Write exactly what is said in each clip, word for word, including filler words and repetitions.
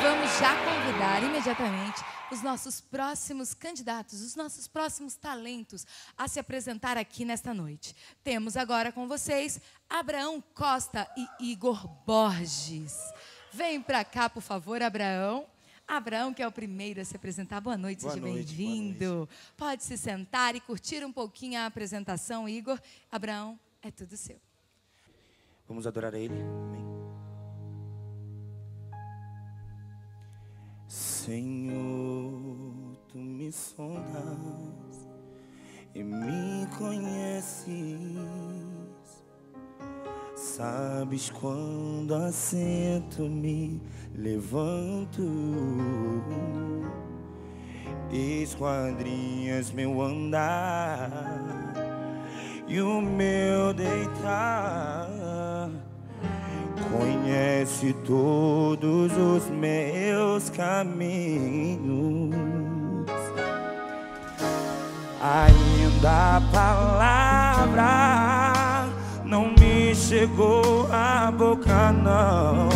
vamos já convidar imediatamente os nossos próximos candidatos, os nossos próximos talentos a se apresentar aqui nesta noite. Temos agora com vocês Abrahão Costa e Igor Borges. Vem para cá, por favor, Abrahão. Abrahão, que é o primeiro a se apresentar. Boa noite, seja bem-vindo. Pode se sentar e curtir um pouquinho a apresentação, Igor. Abrahão, é tudo seu. Vamos adorar a Ele. Amém. Senhor, Tu me sondas e me conheces. Sabes quando assento, me levanto. Esquadrinhas meu andar e o meu deitar. Conhece todos os meus caminhos. Ainda a palavra não me chegou à boca, não,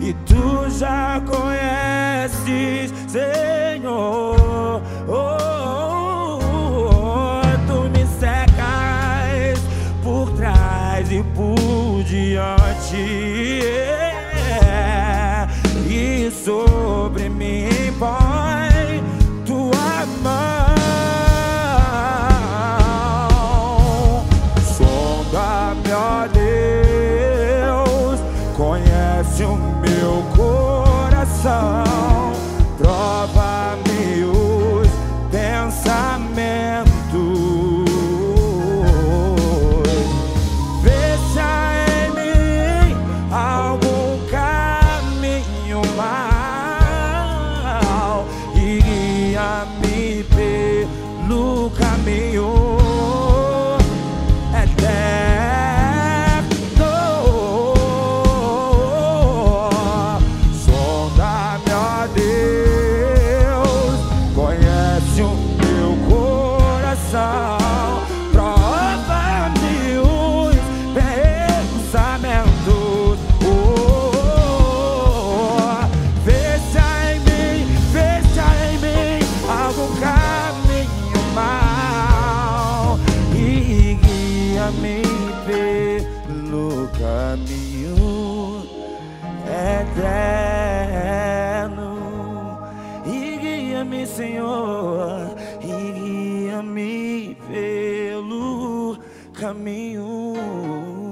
e Tu já conheces, Senhor. Oh, oh, oh, oh. Tu me cercas por trás e por diante, e sobre mim põe Tua mão. Sonda-me, ó Deus, conhece o meu coração, prova-me os pensamentos. Senhor, guia-me pelo caminho.